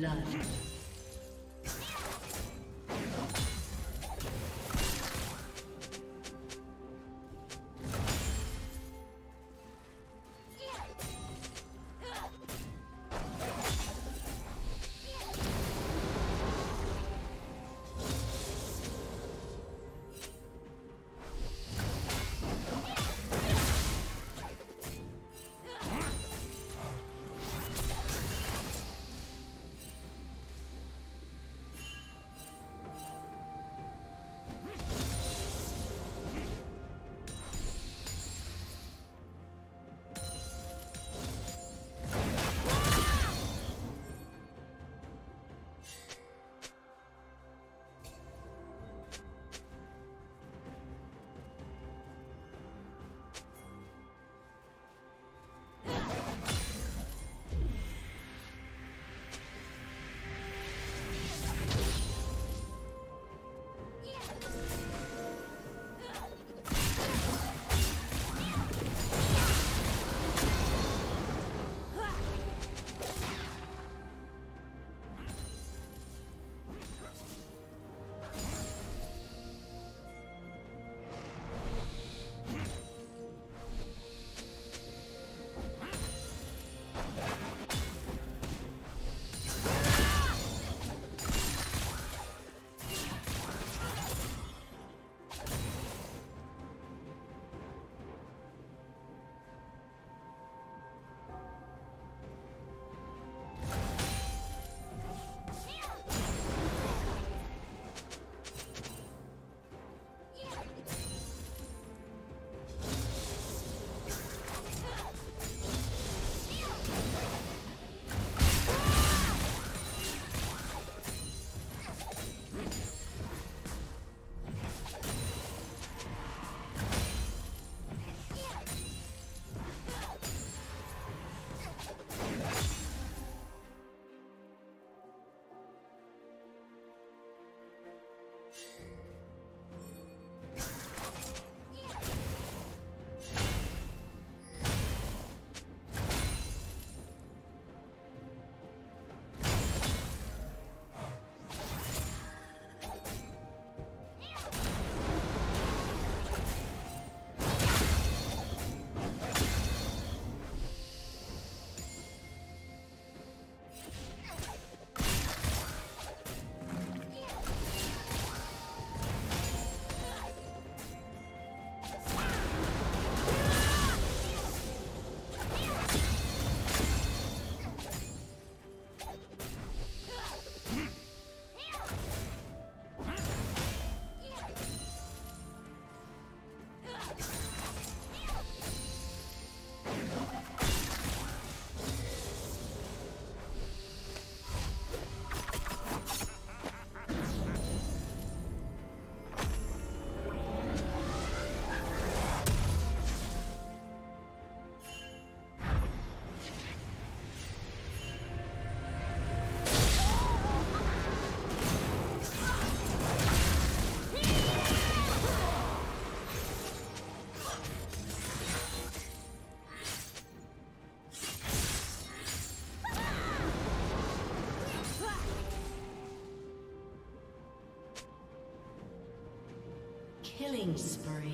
blood. Killing spree.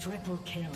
Triple kill.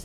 team's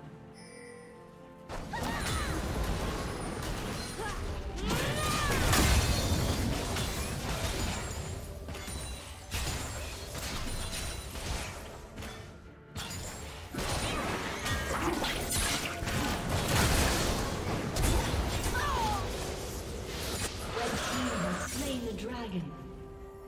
Team's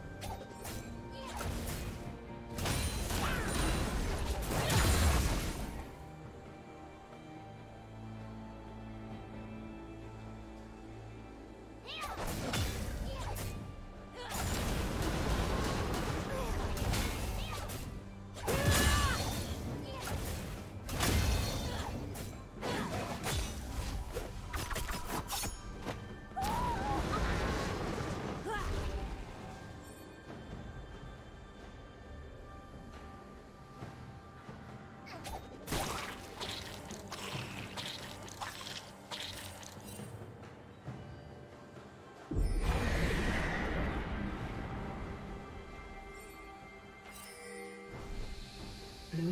team's turret has been destroyed. Blue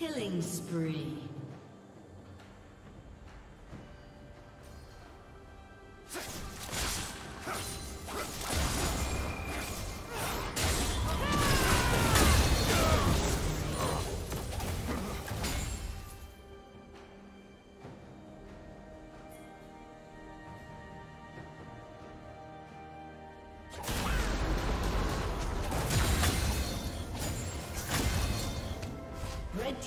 Killing spree. Red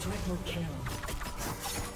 Triple kill.